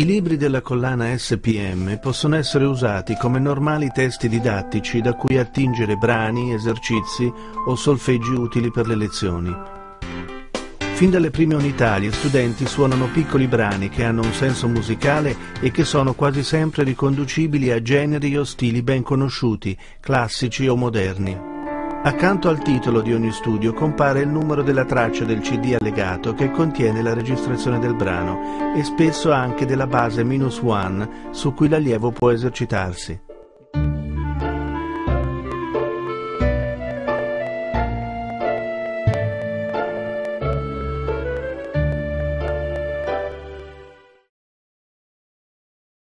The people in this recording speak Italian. I libri della collana SPM possono essere usati come normali testi didattici da cui attingere brani, esercizi o solfeggi utili per le lezioni. Fin dalle prime unità gli studenti suonano piccoli brani che hanno un senso musicale e che sono quasi sempre riconducibili a generi o stili ben conosciuti, classici o moderni. Accanto al titolo di ogni studio compare il numero della traccia del CD allegato che contiene la registrazione del brano e spesso anche della base -1 su cui l'allievo può esercitarsi.